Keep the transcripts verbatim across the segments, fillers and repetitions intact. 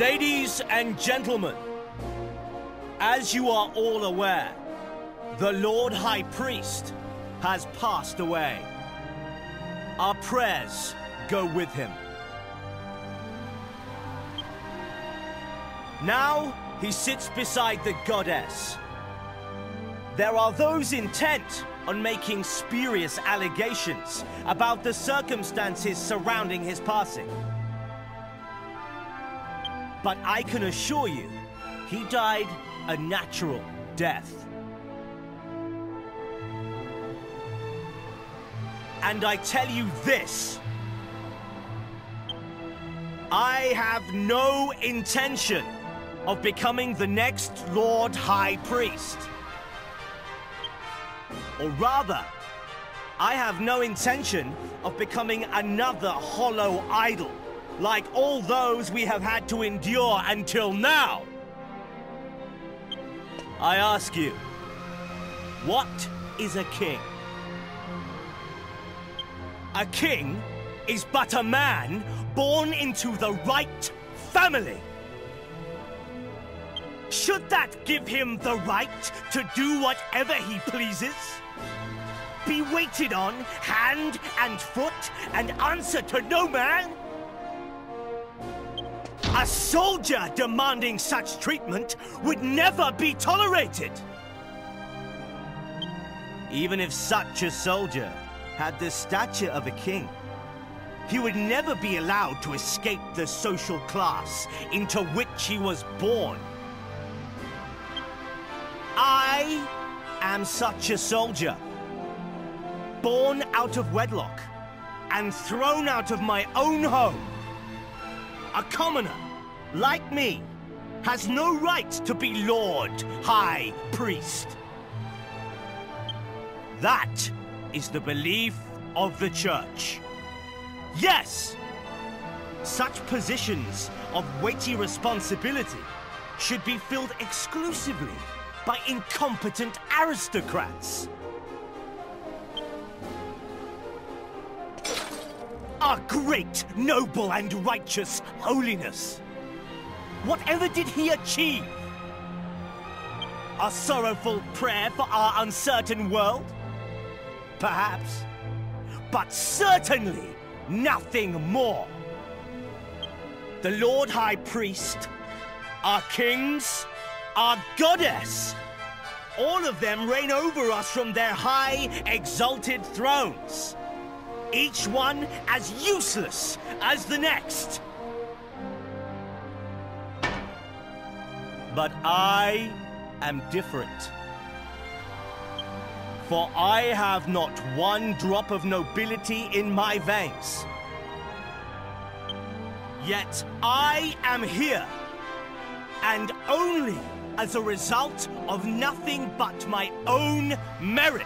Ladies and gentlemen, as you are all aware, the Lord High Priest has passed away. Our prayers go with him. Now he sits beside the goddess. There are those intent on making spurious allegations about the circumstances surrounding his passing. But I can assure you, he died a natural death. And I tell you this, I have no intention of becoming the next Lord High Priest. Or rather, I have no intention of becoming another hollow idol, like all those we have had to endure until now. I ask you, what is a king? A king is but a man born into the right family. Should that give him the right to do whatever he pleases? Be waited on hand and foot and answer to no man? A soldier demanding such treatment would never be tolerated. Even if such a soldier had the stature of a king, he would never be allowed to escape the social class into which he was born. I am such a soldier, born out of wedlock and thrown out of my own home. A commoner, like me, has no right to be Lord High Priest. That is the belief of the Church. Yes, such positions of weighty responsibility should be filled exclusively by incompetent aristocrats. Our great, noble, and righteous holiness, whatever did he achieve? A sorrowful prayer for our uncertain world? Perhaps. But certainly nothing more. The Lord High Priest, our kings, our goddess, all of them reign over us from their high, exalted thrones. Each one as useless as the next. But I am different. For I have not one drop of nobility in my veins. Yet I am here, and only as a result of nothing but my own merit.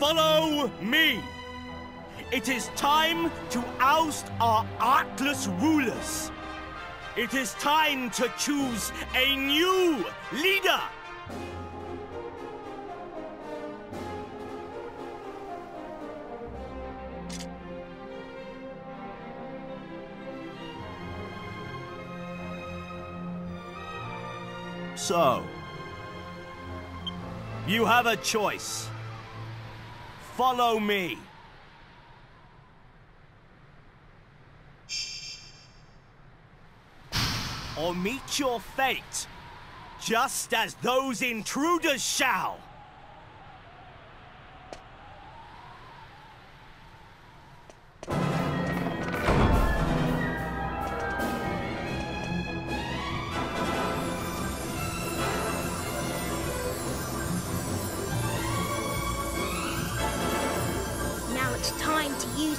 Follow me! It is time to oust our artless rulers. It is time to choose a new leader. So, you have a choice. Follow me. Or meet your fate, just as those intruders shall.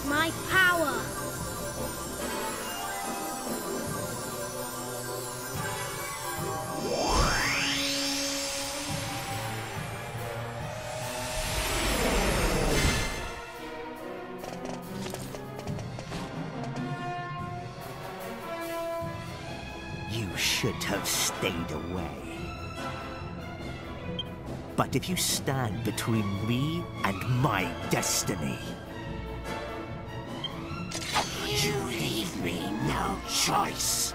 My power! You should have stayed away. But if you stand between me and my destiny, you leave me no choice.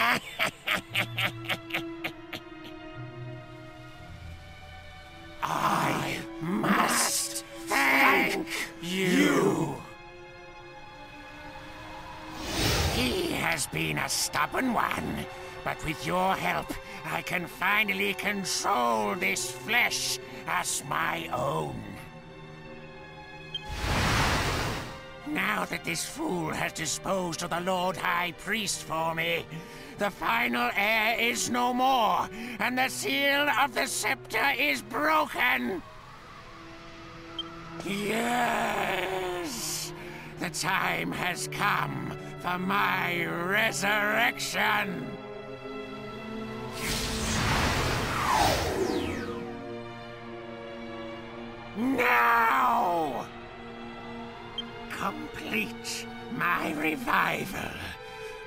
I must thank you. He has been a stubborn one, but with your help, I can finally control this flesh as my own. Now that this fool has disposed of the Lord High Priest for me, the final heir is no more, and the seal of the scepter is broken! Yes! The time has come for my resurrection! Now! Complete my revival.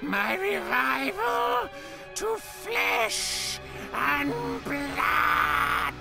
My revival to flesh and blood!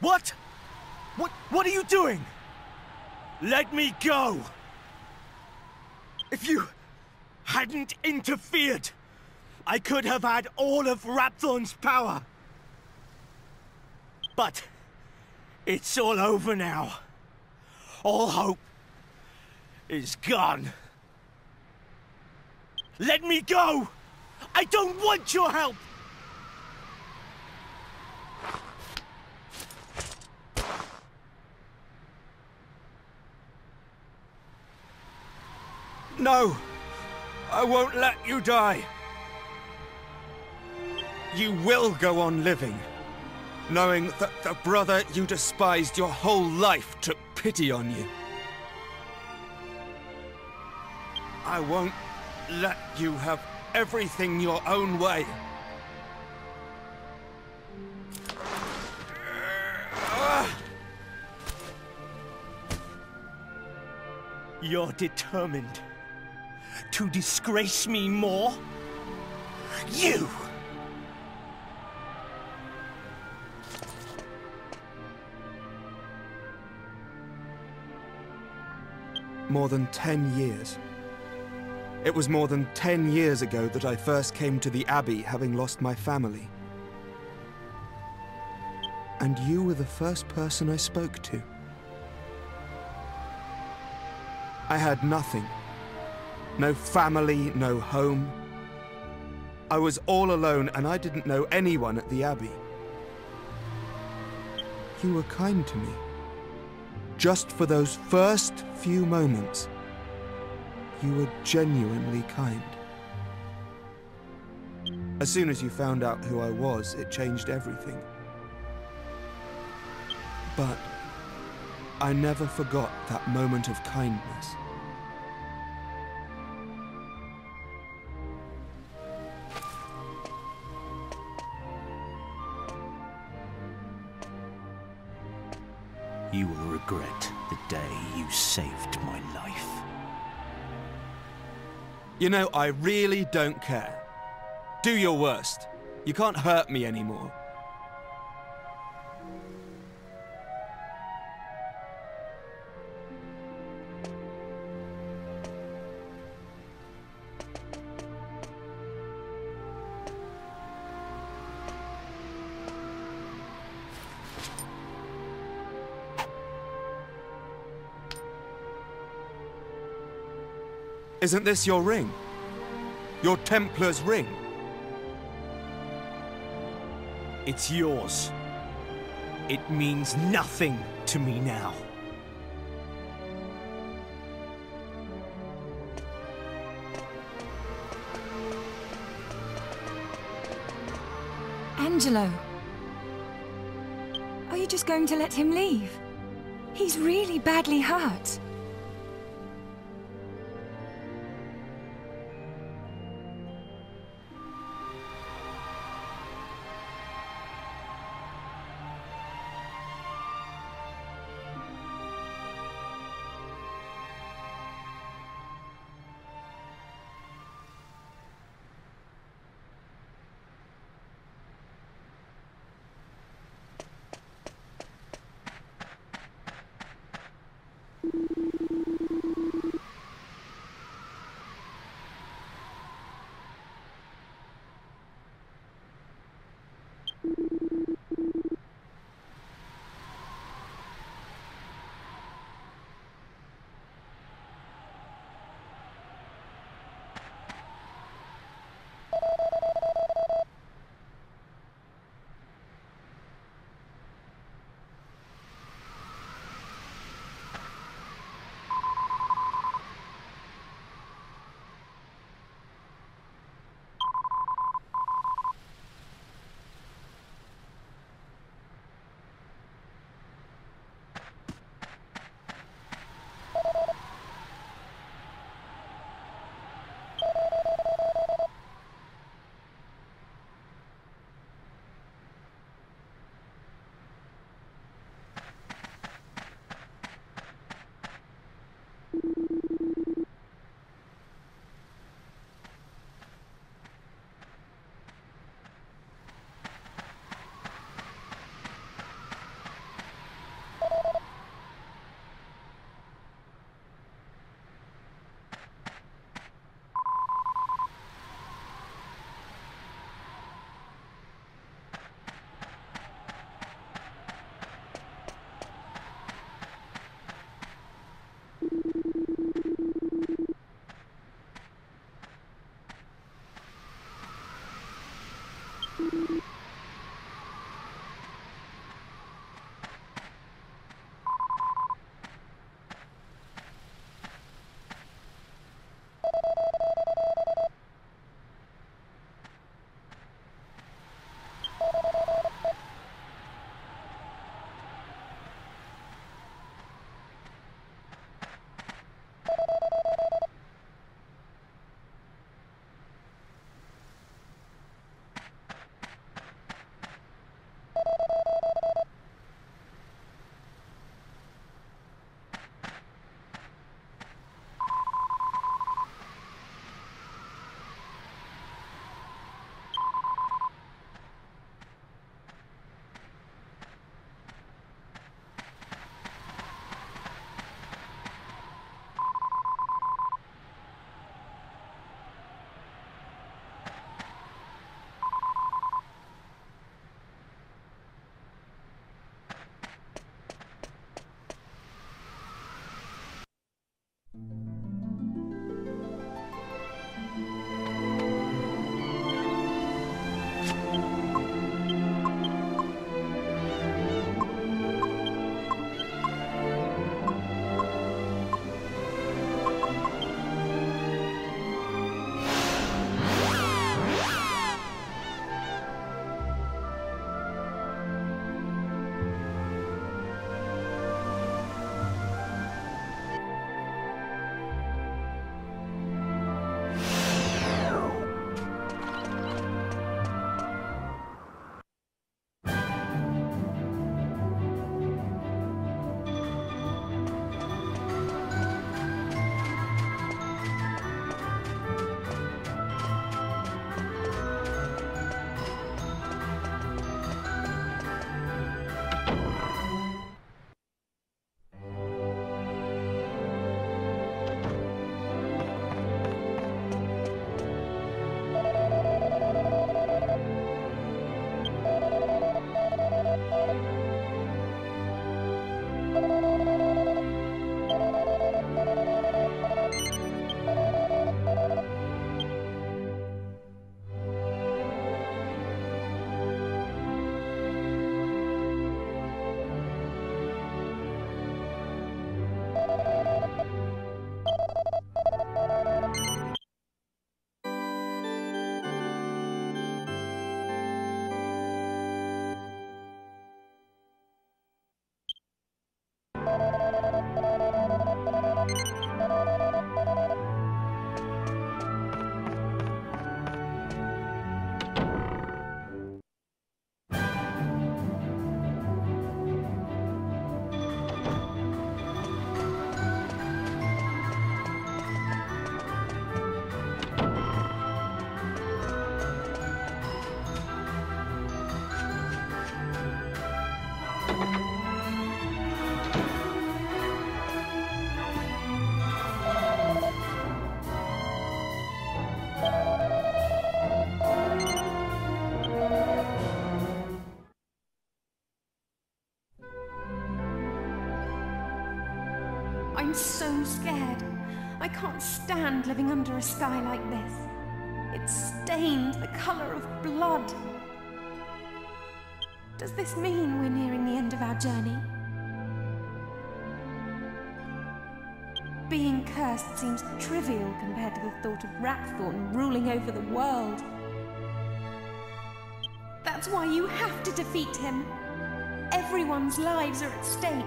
What? What, what are you doing? Let me go! If you hadn't interfered, I could have had all of Rhapthorne's power. But it's all over now. All hope is gone. Let me go! I don't want your help! No, I won't let you die. You will go on living, knowing that the brother you despised your whole life took pity on you. I won't let you have everything your own way. You're determined to disgrace me more? You! More than ten years. It was more than ten years ago that I first came to the Abbey, having lost my family. And you were the first person I spoke to. I had nothing. No family, no home. I was all alone, and I didn't know anyone at the Abbey. You were kind to me. Just for those first few moments, you were genuinely kind. As soon as you found out who I was, it changed everything. But I never forgot that moment of kindness. You will regret the day you saved my life. You know, I really don't care. Do your worst. You can't hurt me anymore. Isn't this your ring? Your Templar's ring? It's yours. It means nothing to me now. Angelo. Are you just going to let him leave? He's really badly hurt. I'm so scared. I can't stand living under a sky like this. It's stained the color of blood. Does this mean we're nearing the end of our journey? Being cursed seems trivial compared to the thought of Rhapthorne ruling over the world. That's why you have to defeat him. Everyone's lives are at stake.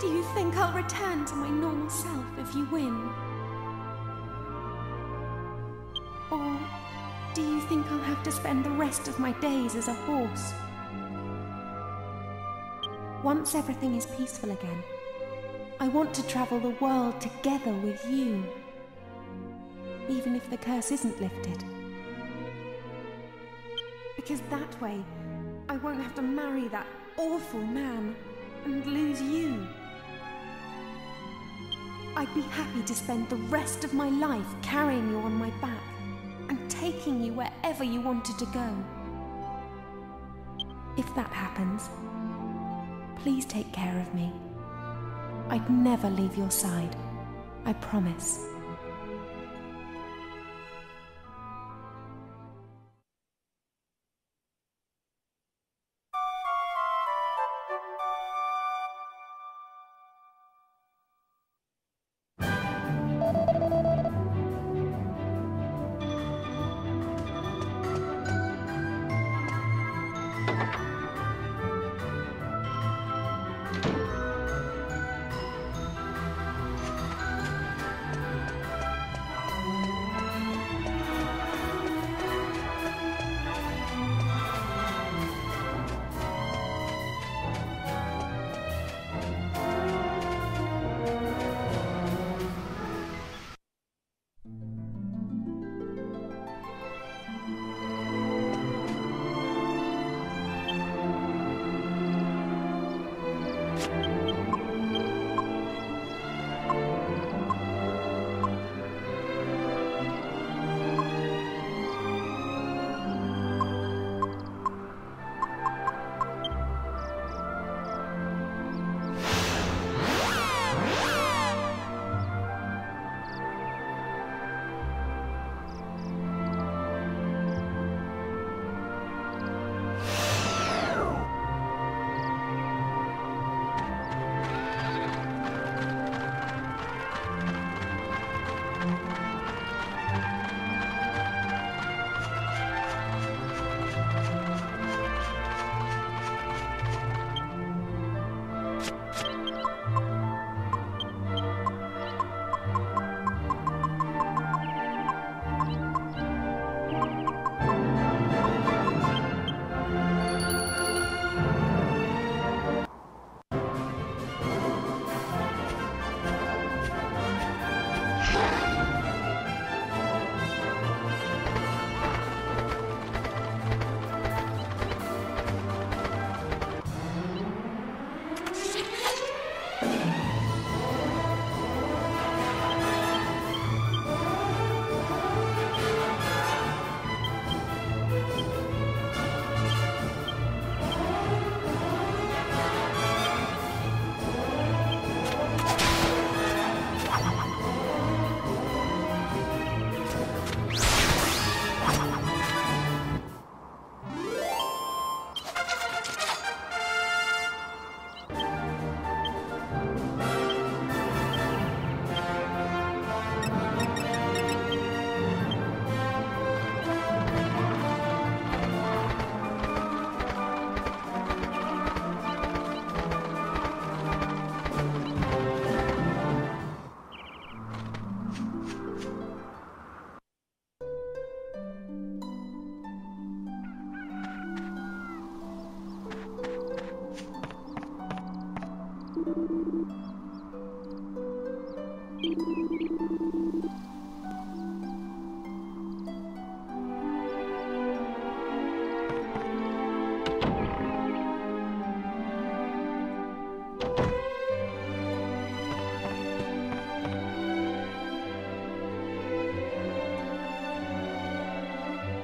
Do you think I'll return to my normal self if you win? Or do you think I'll have to spend the rest of my days as a horse? Once everything is peaceful again, I want to travel the world together with you, even if the curse isn't lifted. Because that way, I won't have to marry that awful man and lose you. I'd be happy to spend the rest of my life carrying you on my back and taking you wherever you wanted to go. If that happens, please take care of me. I'd never leave your side, I promise.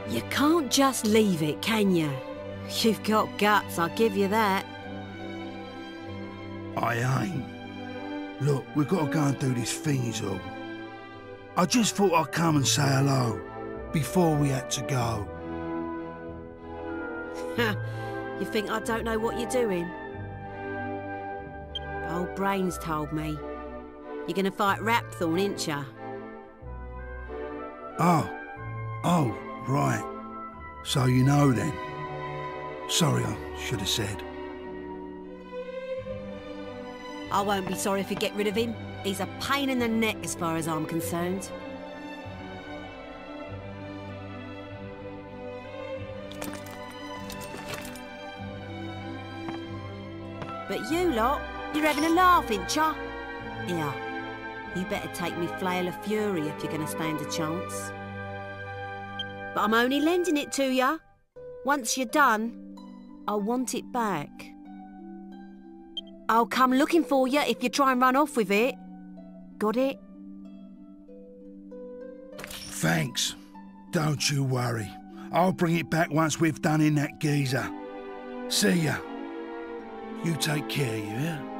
You can't just leave it, can you? You've got guts, I'll give you that. I ain't. Look, we've got to go and do this thing is all. I just thought I'd come and say hello before we had to go. You think I don't know what you're doing? Old Brains told me. You're gonna fight Rhapthorne, ain't ya? Oh. Oh, right. So you know then. Sorry, I should have said. I won't be sorry if you get rid of him. He's a pain in the neck as far as I'm concerned. But you lot, you're having a laugh, ain't ya? Yeah. You better take me flail of fury if you're gonna stand a chance. But I'm only lending it to ya. Once you're done, I want it back. I'll come looking for you if you try and run off with it. Got it? Thanks. Don't you worry. I'll bring it back once we've done in that geezer. See ya. You take care, yeah?